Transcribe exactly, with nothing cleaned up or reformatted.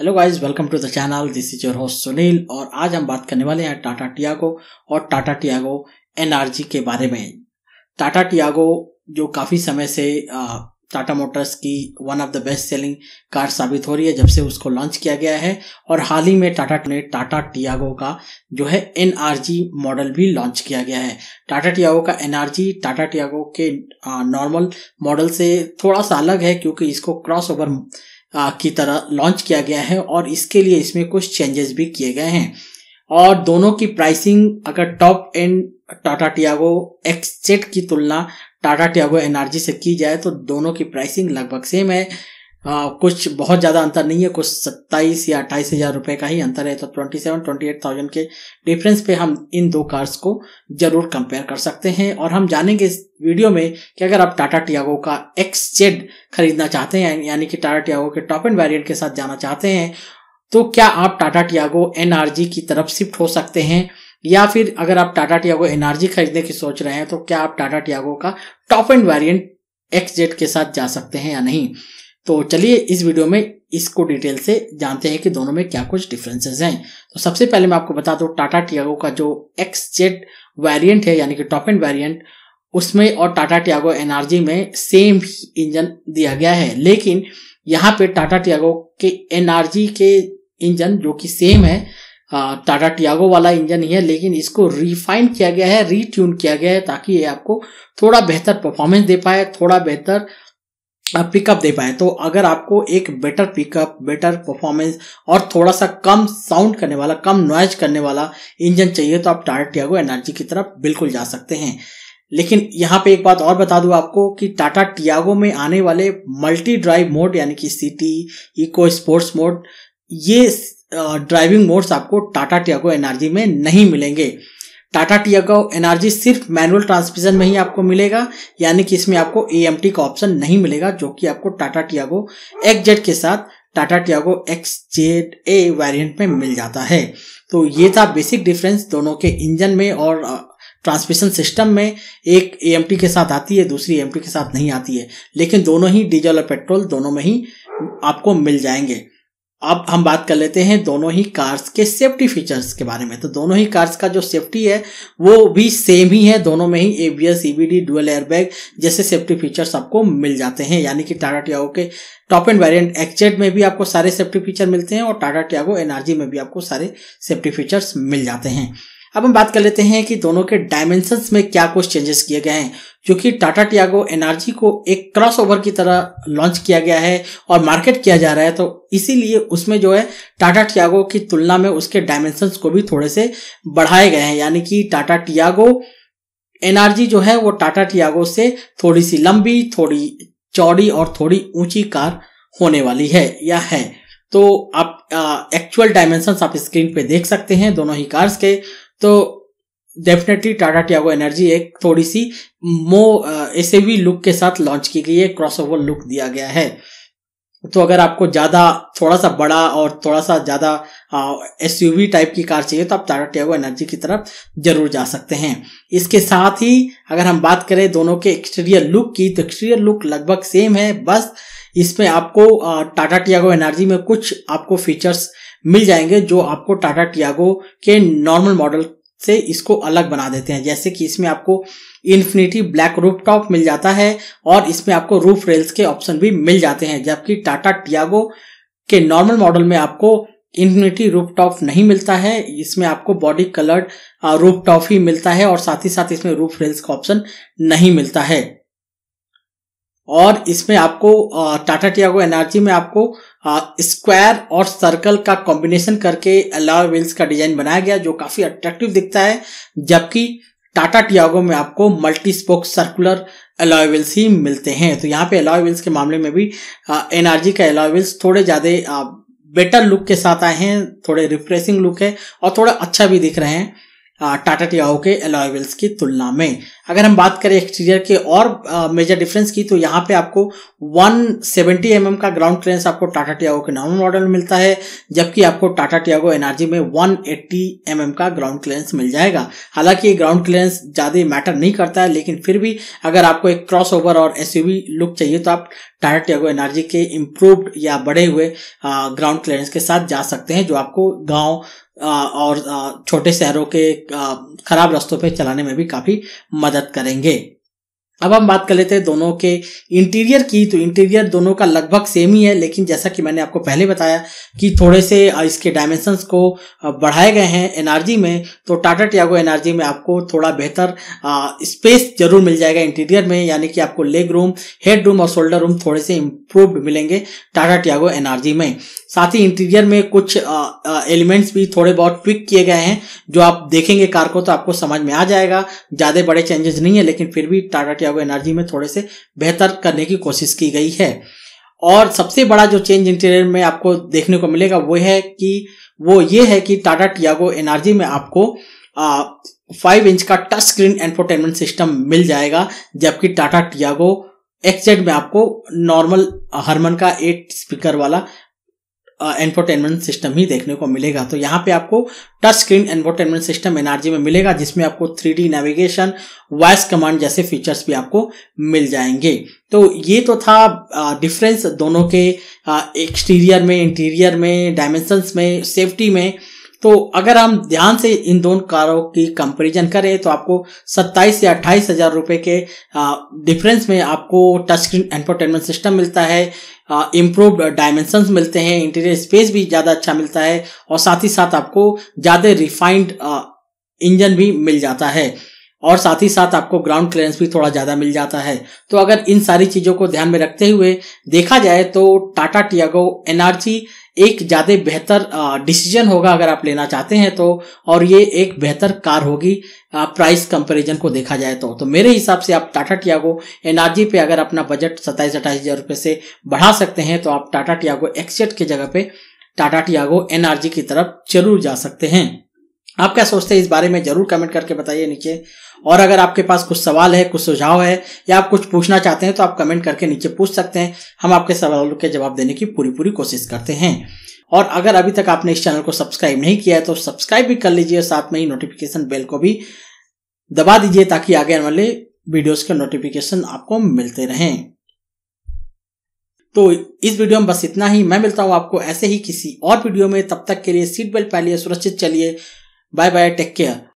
Hello guys, welcome to the channel. This is your host Sunil और आज हम बात करने वाले हैं टाटा टियागो और टाटा टियागो एनआरजी के बारे में। टाटा टियागो जो काफ़ी समय से टाटा मोटर्स की one of the best selling car साबित हो रही है जब से उसको लॉन्च किया गया है, और हाल ही में टाटा ने टाटा टियागो का जो है एनआरजी मॉडल भी लॉन्च किया गया है। टाटा टियागो का एनआरजी टाटा टियागो के नॉर्मल मॉडल से थोड़ा सा अलग है क्योंकि इसको क्रॉस ओवर की तरह लॉन्च किया गया है और इसके लिए इसमें कुछ चेंजेस भी किए गए हैं। और दोनों की प्राइसिंग अगर top end Tata Tiago X Z की तुलना टाटा टियागो एनआरजी से की जाए तो दोनों की प्राइसिंग लगभग सेम है। आ, कुछ बहुत ज़्यादा अंतर नहीं है, कुछ सत्ताईस या अट्ठाईस हज़ार रुपये का ही अंतर है। तो twenty seven twenty eight thousand के डिफरेंस पे हम इन दो कार्स को जरूर कंपेयर कर सकते हैं। और हम जानेंगे इस वीडियो में कि अगर आप टाटा टियागो का एक्स ज़ेड खरीदना चाहते हैं, यानी कि टाटा टियागो के टॉप एंड वेरिएंट के साथ जाना चाहते हैं, तो क्या आप टाटा टियागो एनआरजी की तरफ शिफ्ट हो सकते हैं, या फिर अगर आप टाटा टियागो एनआरजी खरीदने की सोच रहे हैं तो क्या आप टाटा टियागो का top end variant X Z के साथ जा सकते हैं या नहीं। तो चलिए इस वीडियो में इसको डिटेल से जानते हैं कि दोनों में क्या कुछ डिफरेंसेस हैं। तो सबसे पहले मैं आपको बता दूं, टाटा टियागो का जो एक्स ज़ेड वेरिएंट है यानी कि टॉप एंड वेरिएंट, उसमें और टाटा टियागो एनआरजी में सेम इंजन दिया गया है, लेकिन यहाँ पे टाटा टियागो के एनआरजी के इंजन जो कि सेम है, टाटा टियागो वाला इंजन ही है, लेकिन इसको रिफाइन किया गया है, रीट्यून किया गया है ताकि ये आपको थोड़ा बेहतर परफॉर्मेंस दे पाए, थोड़ा बेहतर पिकअप दे पाए। तो अगर आपको एक बेटर पिकअप, बेटर परफॉर्मेंस और थोड़ा सा कम साउंड करने वाला, कम नॉइज करने वाला इंजन चाहिए तो आप टाटा टियागो एनआरजी की तरफ बिल्कुल जा सकते हैं। लेकिन यहाँ पे एक बात और बता दूं आपको कि टाटा टियागो में आने वाले मल्टी ड्राइव मोड यानी कि सिटी, इको, स्पोर्ट्स मोड, ये ड्राइविंग मोड्स आपको टाटा टियागो एनआरजी में नहीं मिलेंगे। टाटा टियागो एनआरजी सिर्फ मैनुअल ट्रांसमिशन में ही आपको मिलेगा, यानी कि इसमें आपको एएमटी का ऑप्शन नहीं मिलेगा जो कि आपको टाटा टियागो एक्स ज़ेड के साथ Tata Tiago X Z A variant में मिल जाता है। तो ये था बेसिक डिफरेंस दोनों के इंजन में और ट्रांसमिशन सिस्टम में। एक एएमटी के साथ आती है, दूसरी एएमटी के साथ नहीं आती है, लेकिन दोनों ही डीजल और पेट्रोल दोनों में ही आपको मिल जाएंगे। अब हम बात कर लेते हैं दोनों ही कार्स के सेफ्टी फीचर्स के बारे में। तो दोनों ही कार्स का जो सेफ्टी है वो भी सेम ही है, दोनों में ही एबीएस, ईबीडी, डुअल एयरबैग जैसे सेफ्टी फीचर्स आपको मिल जाते हैं। यानी कि टाटा टियागो के top end variant X Z में भी आपको सारे सेफ्टी फीचर मिलते हैं और टाटा टियागो एनआरजी में भी आपको सारे सेफ्टी फीचर्स मिल जाते हैं। अब हम बात कर लेते हैं कि दोनों के डायमेंशंस में क्या कुछ चेंजेस किए गए हैं। क्योंकि टाटा टियागो एनआरजी को एक क्रॉसओवर की तरह लॉन्च किया गया है और मार्केट किया जा रहा है, तो इसीलिए उसमें जो है टाटा टियागो की तुलना में उसके डायमेंशंस को भी थोड़े से बढ़ाए गए हैं। यानी कि टाटा टियागो एनआरजी जो है वो टाटा टियागो से थोड़ी सी लंबी, थोड़ी चौड़ी और थोड़ी ऊंची कार होने वाली है या है। तो आप एक्चुअल डायमेंशंस आप स्क्रीन पे देख सकते हैं दोनों ही कार्स के। तो डेफिनेटली टाटा टियागो एनआरजी एक थोड़ी सी मो एसयूवी लुक के साथ लॉन्च की गई है, क्रॉसओवर लुक दिया गया है। तो अगर आपको ज़्यादा, थोड़ा सा बड़ा और थोड़ा सा ज़्यादा एसयूवी टाइप की कार चाहिए तो आप टाटा टियागो एनआरजी की तरफ जरूर जा सकते हैं। इसके साथ ही अगर हम बात करें दोनों के एक्सटीरियर लुक की, तो एक्सटीरियर लुक लगभग सेम है, बस इसमें आपको टाटा टियागो एनआरजी में कुछ आपको फीचर्स मिल जाएंगे जो आपको टाटा टियागो के नॉर्मल मॉडल से इसको अलग बना देते हैं। जैसे कि इसमें आपको इन्फिनिटी ब्लैक रूफटॉप मिल जाता है और इसमें आपको रूफ रेल्स के ऑप्शन भी मिल जाते हैं, जबकि टाटा टियागो के नॉर्मल मॉडल में आपको इन्फिनिटी रूफटॉप नहीं मिलता है। इसमें आपको बॉडी कलर्ड रूफटॉप ही मिलता है और साथ ही साथ इसमें रूफ रेल्स का ऑप्शन नहीं मिलता है। और इसमें आपको टाटा टियागो एनआरजी में आपको स्क्वायर और सर्कल का कॉम्बिनेशन करके अलॉय व्हील्स का डिजाइन बनाया गया जो काफी अट्रैक्टिव दिखता है, जबकि टाटा टियागो में आपको multi spoke circular alloy wheels ही मिलते हैं। तो यहाँ पे अलॉय व्हील्स के मामले में भी एनआरजी का अलॉय व्हील्स थोड़े ज्यादा बेटर लुक के साथ आए हैं, थोड़े रिफ्रेशिंग लुक है और थोड़ा अच्छा भी दिख रहे हैं टाटा टियागो के अलॉय व्हील्स की तुलना में। अगर हम बात करें एक्सटीरियर के और मेजर डिफरेंस की, तो यहाँ पे आपको एक सौ सत्तर एम एम का ग्राउंड क्लियरेंस आपको टाटा टियागो के नॉर्मल मॉडल में मिलता है, जबकि आपको टाटा टियागो एनआरजी में एक सौ अस्सी एम एम का ग्राउंड क्लियरेंस मिल जाएगा। हालांकि ये ग्राउंड क्लियरेंस ज्यादा मैटर नहीं करता है, लेकिन फिर भी अगर आपको एक क्रॉसओवर और एसयूवी लुक चाहिए तो आप टाटा टियागो एनआरजी के इम्प्रूव्ड या बढ़े हुए ग्राउंड क्लियरेंस के साथ जा सकते हैं, जो आपको गाँव और छोटे शहरों के खराब रास्तों पे चलाने में भी काफी मदद करेंगे। अब हम बात कर लेते हैं दोनों के इंटीरियर की। तो इंटीरियर दोनों का लगभग सेम ही है, लेकिन जैसा कि मैंने आपको पहले बताया कि थोड़े से इसके डायमेंशंस को बढ़ाए गए हैं एनआरजी में, तो टाटा टियागो एनआरजी में आपको थोड़ा बेहतर स्पेस जरूर मिल जाएगा इंटीरियर में, यानी कि आपको लेग रूम, हेड रूम और शोल्डर रूम थोड़े से इम्प्रूव्ड मिलेंगे टाटा टियागो एनआरजी में। साथ ही इंटीरियर में कुछ एलिमेंट्स भी थोड़े बहुत ट्विक किए गए हैं, जो आप देखेंगे कार को तो आपको समझ में आ जाएगा। ज्यादा बड़े चेंजेस नहीं है, लेकिन फिर भी टाटा टियागो एनआरजी में थोड़े से बेहतर करने की कोशिश की गई है। और सबसे बड़ा जो चेंज इंटीरियर में आपको देखने को मिलेगा वो है कि वो ये है कि टाटा टियागो एनआरजी में आपको फाइव इंच का टच स्क्रीन इंफोटेनमेंट सिस्टम मिल जाएगा, जबकि टाटा टियागो एक्सजेड में आपको नॉर्मल हरमन का एट स्पीकर वाला एंटरटेनमेंट सिस्टम ही देखने को मिलेगा। तो यहाँ पे आपको touch screen entertainment system NRG में मिलेगा, जिसमें आपको three D navigation, voice command जैसे फीचर्स भी आपको मिल जाएंगे। तो ये तो था डिफरेंस दोनों के एक्सटीरियर में, इंटीरियर में, डायमेंशंस में, सेफ्टी में। तो अगर हम ध्यान से इन दोनों कारों की कंपैरिजन करें तो आपको सत्ताईस या अट्ठाईस हजार रुपए के डिफरेंस में आपको टच स्क्रीन एंटरटेनमेंट सिस्टम मिलता है, इम्प्रूव्ड डायमेंशंस मिलते हैं, इंटीरियर स्पेस भी ज्यादा अच्छा मिलता है और साथ ही साथ आपको ज्यादा रिफाइंड इंजन भी मिल जाता है और साथ ही साथ आपको ग्राउंड क्लियरेंस भी थोड़ा ज्यादा मिल जाता है। तो अगर इन सारी चीजों को ध्यान में रखते हुए देखा जाए तो टाटा टियागो एनआरजी एक ज्यादा बेहतर डिसीजन होगा अगर आप लेना चाहते हैं तो, और ये एक बेहतर कार होगी प्राइस कंपैरिजन को देखा जाए तो। तो मेरे हिसाब से आप टाटा टियागो एनआरजी पे अगर अपना बजट सत्ताईस अट्ठाईस हजार रुपए से बढ़ा सकते हैं तो आप टाटा टियागो एक्सजेड की जगह पे टाटा टियागो एनआरजी की तरफ जरूर जा सकते हैं। आप क्या सोचते हैं इस बारे में जरूर कमेंट करके बताइए नीचे, और अगर आपके पास कुछ सवाल है, कुछ सुझाव है या आप कुछ पूछना चाहते हैं तो आप कमेंट करके नीचे पूछ सकते हैं। हम आपके सवालों के जवाब देने की पूरी पूरी कोशिश करते हैं। और अगर अभी तक आपने इस चैनल को सब्सक्राइब नहीं किया है तो सब्सक्राइब भी कर लीजिए, साथ में ही नोटिफिकेशन बेल को भी दबा दीजिए ताकि आगे आने वाले वीडियोज के नोटिफिकेशन आपको मिलते रहें। तो इस वीडियो में बस इतना ही। मैं मिलता हूँ आपको ऐसे ही किसी और वीडियो में। तब तक के लिए सीट बेल्ट पहनिए, सुरक्षित चलिए, बाय बाय, टेक केयर।